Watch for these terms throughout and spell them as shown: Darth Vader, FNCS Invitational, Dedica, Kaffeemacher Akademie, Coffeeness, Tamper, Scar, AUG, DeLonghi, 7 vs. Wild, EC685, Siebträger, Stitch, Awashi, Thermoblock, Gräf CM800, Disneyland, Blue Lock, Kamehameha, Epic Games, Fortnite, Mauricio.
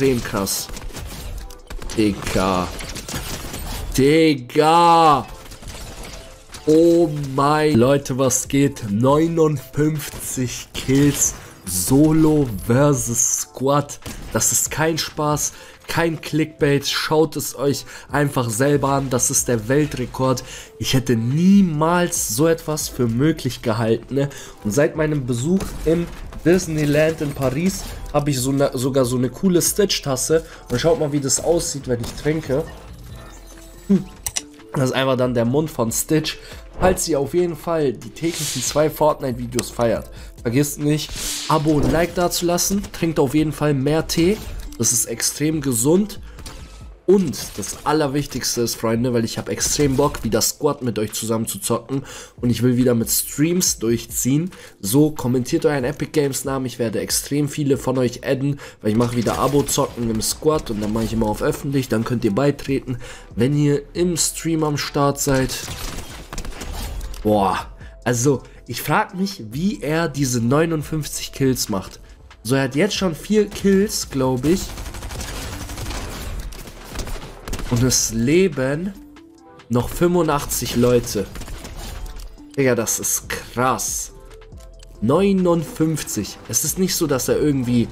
extrem krass. Digga. Digga. Oh mein... Leute, was geht? 59 Kills. Solo versus Squad. Das ist kein Spaß. Kein Clickbait, schaut es euch einfach selber an, das ist der Weltrekord. Ich hätte niemals so etwas für möglich gehalten, ne? Und seit meinem Besuch im Disneyland in Paris habe ich sogar so eine coole Stitch-Tasse. Und schaut mal, wie das aussieht, wenn ich trinke. Das ist einfach dann der Mund von Stitch. Falls ihr auf jeden Fall die täglichen 2 Fortnite-Videos feiert, vergesst nicht, Abo und Like dazulassen. Trinkt auf jeden Fall mehr Tee. Das ist extrem gesund und das Allerwichtigste ist, Freunde, weil ich habe extrem Bock, wieder Squad mit euch zusammen zu zocken und ich will wieder mit Streams durchziehen. So, kommentiert euren Epic Games Namen, ich werde extrem viele von euch adden, weil ich mache wieder Abo-Zocken im Squad und dann mache ich immer auf öffentlich, dann könnt ihr beitreten. Wenn ihr im Stream am Start seid, boah, also ich frage mich, wie er diese 59 Kills macht. So, er hat jetzt schon 4 Kills, glaube ich. Und es leben noch 85 Leute. Digga, das ist krass. 59. Es ist nicht so, dass er irgendwie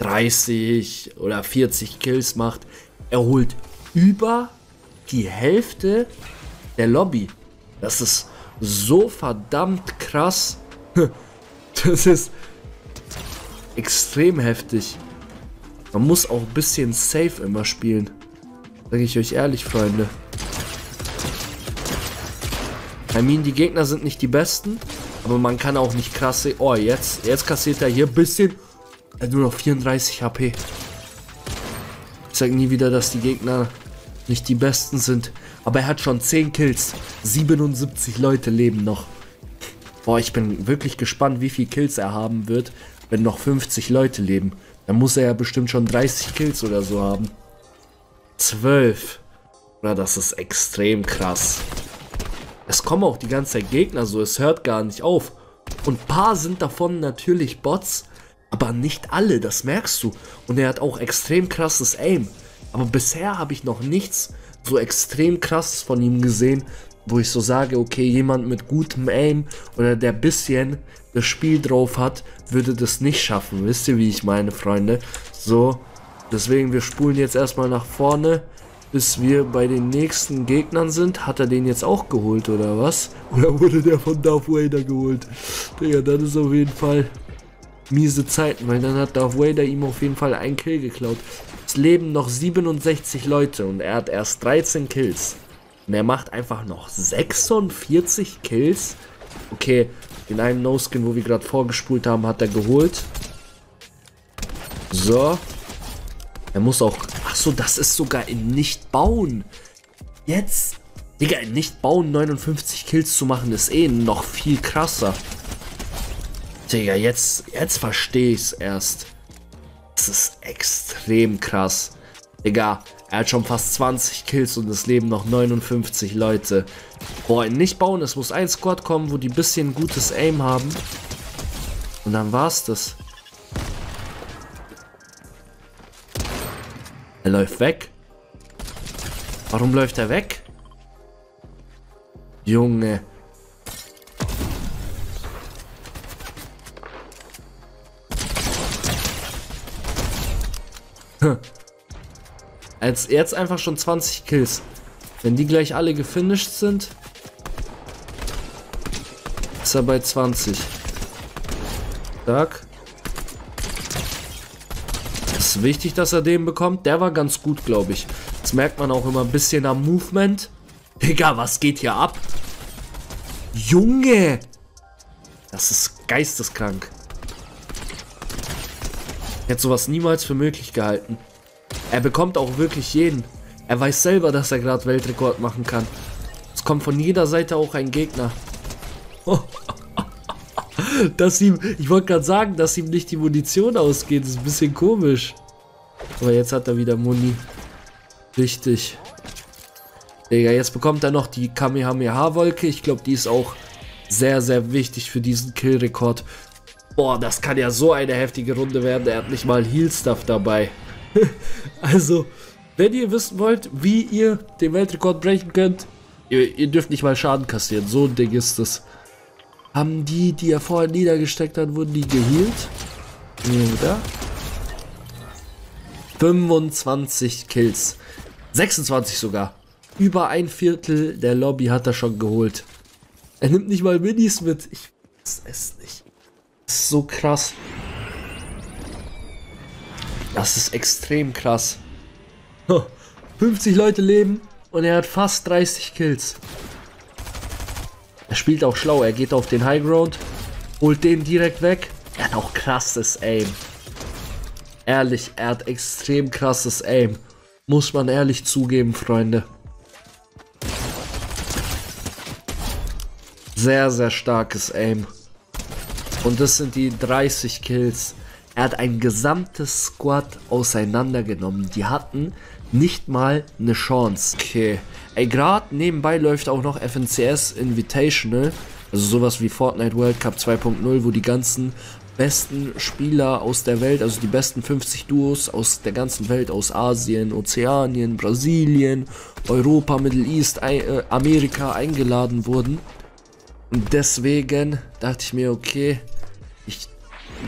30 oder 40 Kills macht. Er holt über die Hälfte der Lobby. Das ist so verdammt krass. Das ist... extrem heftig. Man muss auch ein bisschen safe immer spielen. Sage ich euch ehrlich, Freunde. I mean, die Gegner sind nicht die besten, aber man kann auch nicht krass sehen. Oh, jetzt kassiert er hier ein bisschen. Er hat nur noch 34 HP. Ich sage nie wieder, dass die Gegner nicht die besten sind. Aber er hat schon 10 Kills. 77 Leute leben noch. Boah, ich bin wirklich gespannt, wie viel Kills er haben wird. Wenn noch 50 Leute leben, dann muss er ja bestimmt schon 30 Kills oder so haben. 12. Na, das ist extrem krass. Es kommen auch die ganze Zeit Gegner, so es hört gar nicht auf. Und ein paar sind davon natürlich Bots, aber nicht alle, das merkst du. Und er hat auch extrem krasses Aim. Aber bisher habe ich noch nichts so extrem krasses von ihm gesehen, wo ich so sage, okay, jemand mit gutem Aim oder der bisschen das Spiel drauf hat, würde das nicht schaffen. Wisst ihr, wie ich meine, Freunde? So, deswegen, wir spulen jetzt erstmal nach vorne, bis wir bei den nächsten Gegnern sind. Hat er den jetzt auch geholt, oder was? Oder wurde der von Darth Vader geholt? Digga, das ist auf jeden Fall miese Zeiten, weil dann hat Darth Vader ihm auf jeden Fall einen Kill geklaut. Es leben noch 67 Leute und er hat erst 13 Kills. Und er macht einfach noch 46 Kills. Okay, in einem No-Skin, wo wir gerade vorgespult haben, hat er geholt. So. Er muss auch... Achso, das ist sogar in Nicht-Bauen. Jetzt. Digga, in Nicht-Bauen 59 Kills zu machen, ist eh noch viel krasser. Digga, jetzt verstehe ich es erst. Das ist extrem krass. Digga. Er hat schon fast 20 Kills und es leben noch 59 Leute. Boah, nicht bauen, es muss ein Squad kommen, wo die ein bisschen gutes Aim haben. Und dann war's das. Er läuft weg. Warum läuft er weg? Junge. Jetzt einfach schon 20 Kills. Wenn die gleich alle gefinisht sind, ist er bei 20. Zack. Es ist wichtig, dass er den bekommt. Der war ganz gut, glaube ich. Das merkt man auch immer ein bisschen am Movement. Digga, was geht hier ab? Junge! Das ist geisteskrank. Ich hätte sowas niemals für möglich gehalten. Er bekommt auch wirklich jeden. Er weiß selber, dass er gerade Weltrekord machen kann. Es kommt von jeder Seite auch ein Gegner. Dass ihm, ich wollte gerade sagen, dass ihm nicht die Munition ausgeht. Das ist ein bisschen komisch. Aber jetzt hat er wieder Muni. Richtig. Digga, jetzt bekommt er noch die Kamehameha-Wolke. Ich glaube, die ist auch sehr, sehr wichtig für diesen Kill-Rekord. Boah, das kann ja so eine heftige Runde werden. Er hat nicht mal Heal-Stuff dabei. Also, wenn ihr wissen wollt, wie ihr den Weltrekord brechen könnt, ihr dürft nicht mal Schaden kassieren. So ein Ding ist das. Haben die, die er vorher niedergesteckt hat, wurden die geheilt. Oder? 25 Kills. 26 sogar. Über ein Viertel der Lobby hat er schon geholt. Er nimmt nicht mal Minis mit. Ich weiß es nicht. Das ist so krass. Das ist extrem krass. 50 Leute leben und er hat fast 30 Kills. Er spielt auch schlau. Er geht auf den High Ground, holt den direkt weg. Er hat auch krasses Aim. Ehrlich, er hat extrem krasses Aim. Muss man ehrlich zugeben, Freunde. Sehr, sehr starkes Aim. Und das sind die 30 Kills. Er hat ein gesamtes Squad auseinandergenommen. Die hatten nicht mal eine Chance. Okay. Ey, gerade nebenbei läuft auch noch FNCS Invitational. Also sowas wie Fortnite World Cup 2.0, wo die ganzen besten Spieler aus der Welt, also die besten 50 Duos aus der ganzen Welt, aus Asien, Ozeanien, Brasilien, Europa, Middle East, Amerika eingeladen wurden. Und deswegen dachte ich mir, okay, ich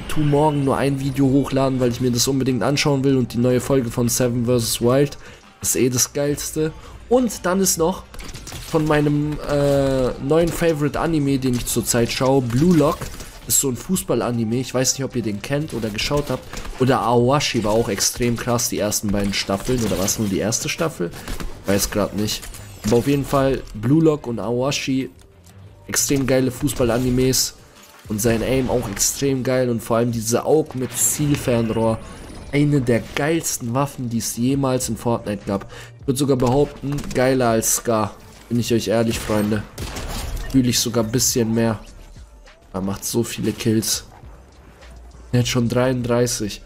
tue morgen nur ein Video hochladen, weil ich mir das unbedingt anschauen will. Und die neue Folge von 7 vs. Wild ist eh das Geilste. Und dann ist noch von meinem neuen Favorite Anime, den ich zurzeit schaue, Blue Lock. Ist so ein Fußball-Anime. Ich weiß nicht, ob ihr den kennt oder geschaut habt. Oder Awashi war auch extrem krass, die ersten beiden Staffeln. Oder war es nur die erste Staffel? Weiß gerade nicht. Aber auf jeden Fall, Blue Lock und Awashi, extrem geile Fußball-Animes. Und sein Aim auch extrem geil. Und vor allem diese Augen mit Zielfernrohr. Eine der geilsten Waffen, die es jemals in Fortnite gab. Ich würde sogar behaupten, geiler als Scar. Bin ich euch ehrlich, Freunde. Fühle ich sogar ein bisschen mehr. Er macht so viele Kills. Er hat schon 33.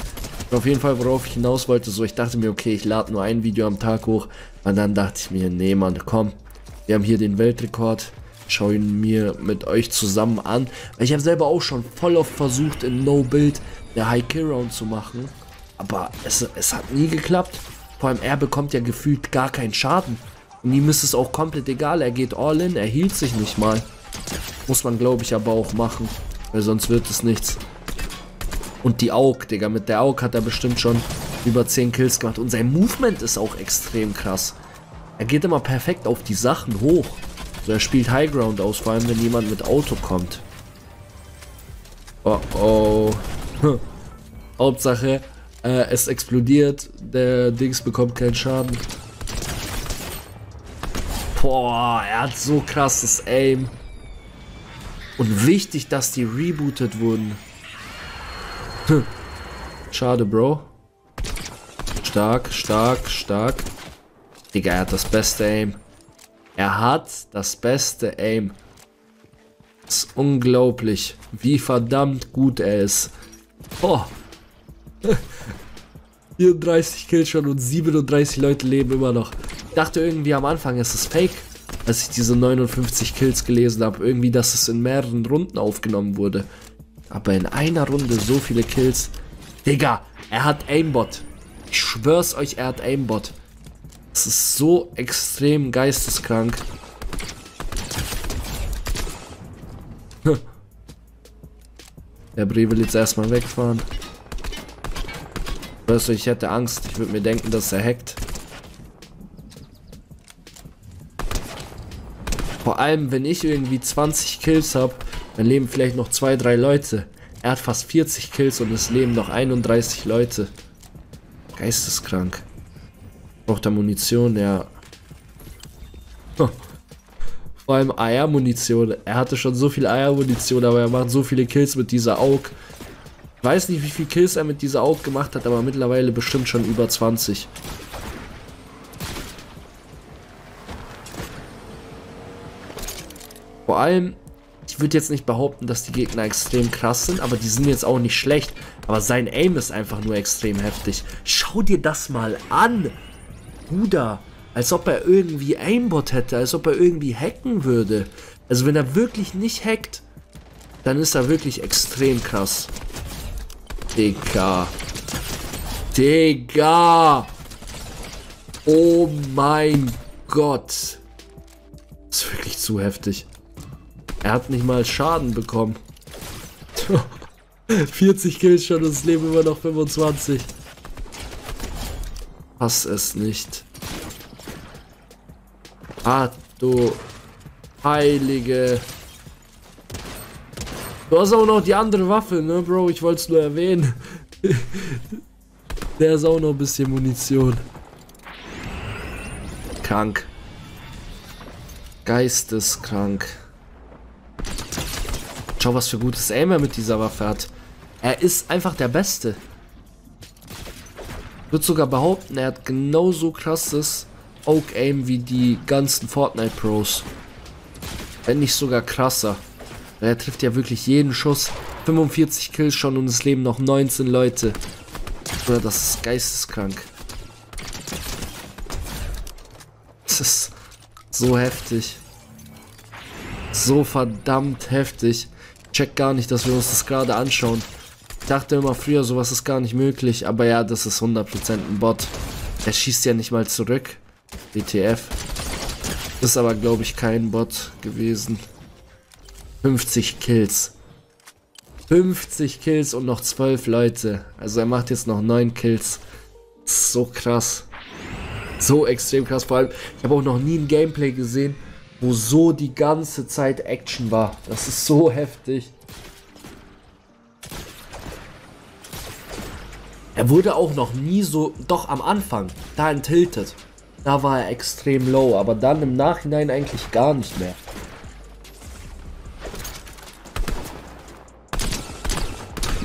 Und auf jeden Fall, worauf ich hinaus wollte, so ich dachte mir, okay, ich lade nur ein Video am Tag hoch. Und dann dachte ich mir, nee, Mann, komm. Wir haben hier den Weltrekord. Schau ihn mir mit euch zusammen an. Ich habe selber auch schon voll oft versucht, in No-Build eine High-Kill-Round zu machen. Aber es hat nie geklappt. Vor allem, er bekommt ja gefühlt gar keinen Schaden. Und ihm ist es auch komplett egal. Er geht all in, er hielt sich nicht mal. Muss man, glaube ich, aber auch machen. Weil sonst wird es nichts. Und die AUG, Digga. Mit der AUG hat er bestimmt schon über 10 Kills gemacht. Und sein Movement ist auch extrem krass. Er geht immer perfekt auf die Sachen hoch. Also er spielt Highground aus, vor allem wenn jemand mit Auto kommt. Oh oh. Hauptsache, es explodiert. Der Dings bekommt keinen Schaden. Boah, er hat so krasses Aim. Und wichtig, dass die rebootet wurden. Schade, Bro. Stark, stark, stark. Digga, er hat das beste Aim. Er hat das beste Aim. Das ist unglaublich, wie verdammt gut er ist. Oh. 34 Kills schon und 37 Leute leben immer noch. Ich dachte irgendwie am Anfang, es ist fake, als ich diese 59 Kills gelesen habe. Irgendwie, dass es in mehreren Runden aufgenommen wurde. Aber in einer Runde so viele Kills. Digga, er hat Aimbot. Ich schwör's euch, er hat Aimbot. Das ist so extrem geisteskrank. Der Brie will jetzt erstmal wegfahren. Weißt du, ich hätte Angst. Ich würde mir denken, dass er hackt. Vor allem, wenn ich irgendwie 20 Kills habe, dann leben vielleicht noch 2-3 Leute. Er hat fast 40 Kills und es leben noch 31 Leute. Geisteskrank. Braucht er Munition, ja. Vor allem AR-Munition. Er hatte schon so viel AR-Munition, aber er macht so viele Kills mit dieser AUG. Ich weiß nicht, wie viele Kills er mit dieser AUG gemacht hat, aber mittlerweile bestimmt schon über 20. Vor allem, ich würde jetzt nicht behaupten, dass die Gegner extrem krass sind, aber die sind jetzt auch nicht schlecht. Aber sein Aim ist einfach nur extrem heftig. Schau dir das mal an! Bruder, als ob er irgendwie Aimbot hätte, als ob er irgendwie hacken würde. Also wenn er wirklich nicht hackt, dann ist er wirklich extrem krass. Digga. Digga! Oh mein Gott! Das ist wirklich zu heftig. Er hat nicht mal Schaden bekommen. 40 Kills schon und es leben immer noch 25. Pass es nicht. Ah, du heilige... Du hast auch noch die andere Waffe, ne, Bro? Ich wollte es nur erwähnen. Der ist auch noch ein bisschen Munition. Krank. Geisteskrank. Schau, was für gutes Aim er mit dieser Waffe hat. Er ist einfach der Beste. Ich würde sogar behaupten, er hat genauso krasses Oak-Aim wie die ganzen Fortnite-Pros. Wenn nicht sogar krasser. Er trifft ja wirklich jeden Schuss. 45 Kills schon und es leben noch 19 Leute. Oder das ist geisteskrank. Das ist so heftig. So verdammt heftig. Ich check gar nicht, dass wir uns das gerade anschauen. Ich dachte immer früher, sowas ist gar nicht möglich. Aber ja, das ist 100% ein Bot. Er schießt ja nicht mal zurück. WTF. Ist aber, glaube ich, kein Bot gewesen. 50 Kills. 50 Kills und noch 12 Leute. Also er macht jetzt noch 9 Kills. So krass. So extrem krass. Vor allem, ich habe auch noch nie ein Gameplay gesehen, wo so die ganze Zeit Action war. Das ist so heftig. Er wurde auch noch nie so... Doch, am Anfang. Da in Tilted. Da war er extrem low. Aber dann im Nachhinein eigentlich gar nicht mehr.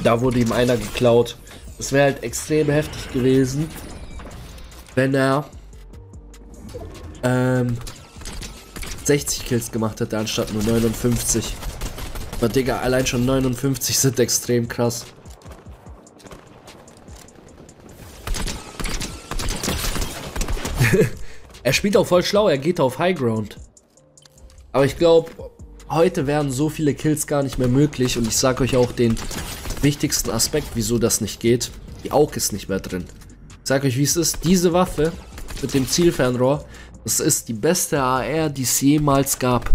Da wurde ihm einer geklaut. Das wäre halt extrem heftig gewesen, wenn er 60 Kills gemacht hätte, anstatt nur 59. Aber Digga, allein schon 59 sind extrem krass. Er spielt auch voll schlau, er geht auf High Ground. Aber ich glaube, heute wären so viele Kills gar nicht mehr möglich. Und ich sag euch auch den wichtigsten Aspekt, wieso das nicht geht. Die AUG ist nicht mehr drin. Ich sag euch, wie es ist. Diese Waffe mit dem Zielfernrohr, das ist die beste AR, die es jemals gab.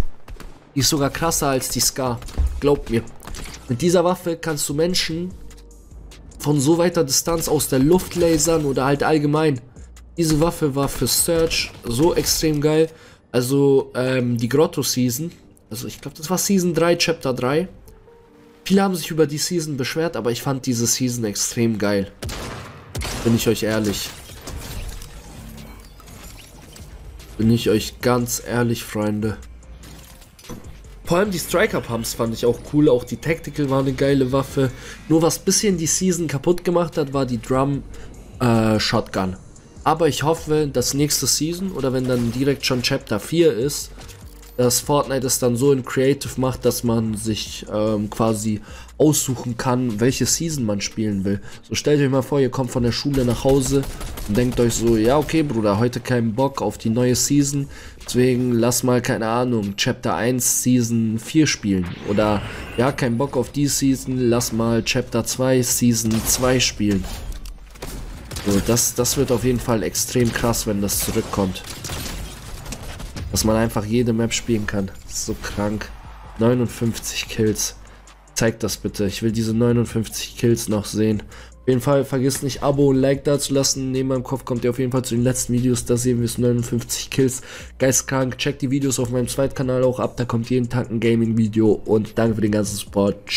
Die ist sogar krasser als die Scar. Glaubt mir. Mit dieser Waffe kannst du Menschen von so weiter Distanz aus der Luft lasern oder halt allgemein. Diese Waffe war für Search so extrem geil. Also die Grotto-Season. Also ich glaube, das war Season 3, Chapter 3. Viele haben sich über die Season beschwert, aber ich fand diese Season extrem geil. Bin ich euch ehrlich. Bin ich euch ganz ehrlich, Freunde. Vor allem die Striker-Pumps fand ich auch cool. Auch die Tactical war eine geile Waffe. Nur was ein bisschen die Season kaputt gemacht hat, war die Drum-Shotgun. Aber ich hoffe, dass nächste Season oder wenn dann direkt schon Chapter 4 ist, dass Fortnite es dann so in Creative macht, dass man sich quasi aussuchen kann, welche Season man spielen will. So stellt euch mal vor, ihr kommt von der Schule nach Hause und denkt euch so, ja okay Bruder, heute keinen Bock auf die neue Season, deswegen lass mal, keine Ahnung, Chapter 1 Season 4 spielen. Oder ja, keinen Bock auf die Season, lass mal Chapter 2 Season 2 spielen. So, das wird auf jeden Fall extrem krass, wenn das zurückkommt. Dass man einfach jede Map spielen kann. Das ist so krank. 59 Kills. Zeigt das bitte. Ich will diese 59 Kills noch sehen. Auf jeden Fall vergiss nicht, Abo und Like da zu lassen. Neben meinem Kopf kommt ihr auf jeden Fall zu den letzten Videos. Da sehen wir es. 59 Kills. Geistkrank. Checkt die Videos auf meinem Zweitkanal auch ab. Da kommt jeden Tag ein Gaming-Video. Und danke für den ganzen Support.